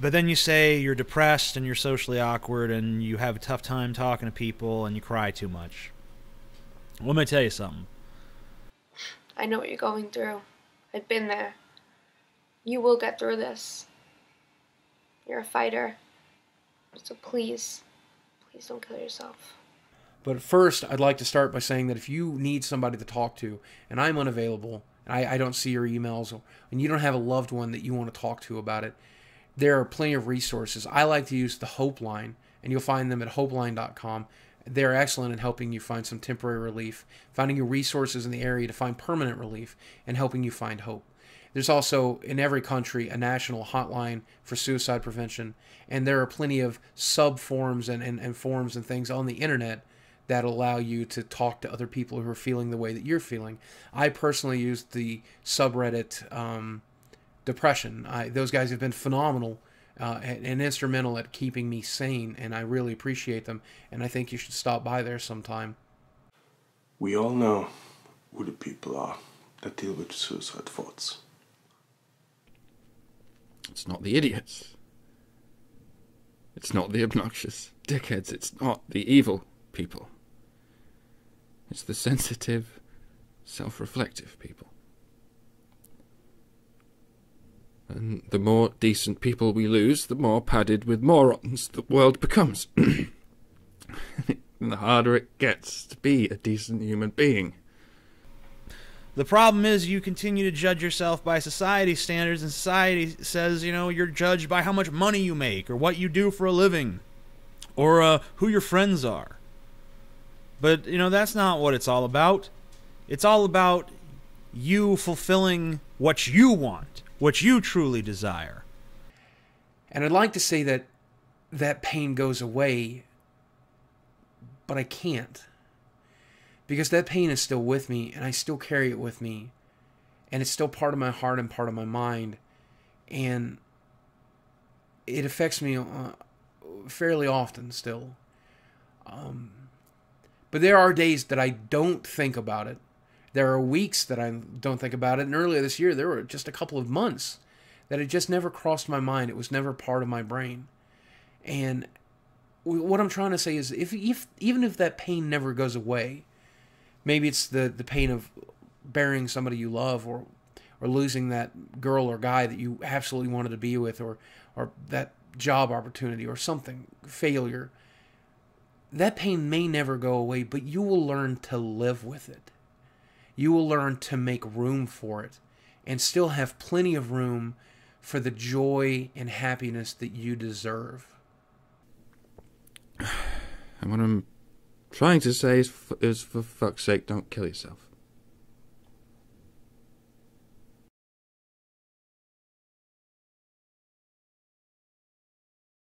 But then you say you're depressed and you're socially awkward and you have a tough time talking to people and you cry too much. Well, let me tell you something. I know what you're going through. I've been there. You will get through this. You're a fighter. So please, please don't kill yourself. But first, I'd like to start by saying that if you need somebody to talk to and I'm unavailable and I don't see your emails and you don't have a loved one that you want to talk to about it, there are plenty of resources. I like to use the Hope Line, and you'll find them at hopeline.com. They're excellent in helping you find some temporary relief, finding your resources in the area to find permanent relief, and helping you find hope. There's also, in every country, a national hotline for suicide prevention, and there are plenty of sub-forums and forums and things on the internet that allow you to talk to other people who are feeling the way that you're feeling. I personally use the subreddit depression. Those guys have been phenomenal and instrumental at keeping me sane, and I really appreciate them, and I think you should stop by there sometime. We all know who the people are that deal with suicide thoughts. It's not the idiots. It's not the obnoxious dickheads. It's not the evil people. It's the sensitive, self-reflective people. And the more decent people we lose, the more padded with morons the world becomes. And the harder it gets to be a decent human being. The problem is you continue to judge yourself by society's standards, and society says, you know, you're judged by how much money you make, or what you do for a living, or who your friends are. But, you know, that's not what it's all about. It's all about you fulfilling what you want, what you truly desire. And I'd like to say that that pain goes away, but I can't. Because that pain is still with me, and I still carry it with me. And it's still part of my heart and part of my mind. And it affects me fairly often still. But there are days that I don't think about it. There are weeks that I don't think about it. And earlier this year, there were just a couple of months that it just never crossed my mind. It was never part of my brain. And what I'm trying to say is, if even if that pain never goes away, maybe it's the pain of burying somebody you love, or losing that girl or guy that you absolutely wanted to be with, or that job opportunity or something, failure. That pain may never go away, but you will learn to live with it. You will learn to make room for it and still have plenty of room for the joy and happiness that you deserve. And what I'm trying to say is, for fuck's sake, don't kill yourself.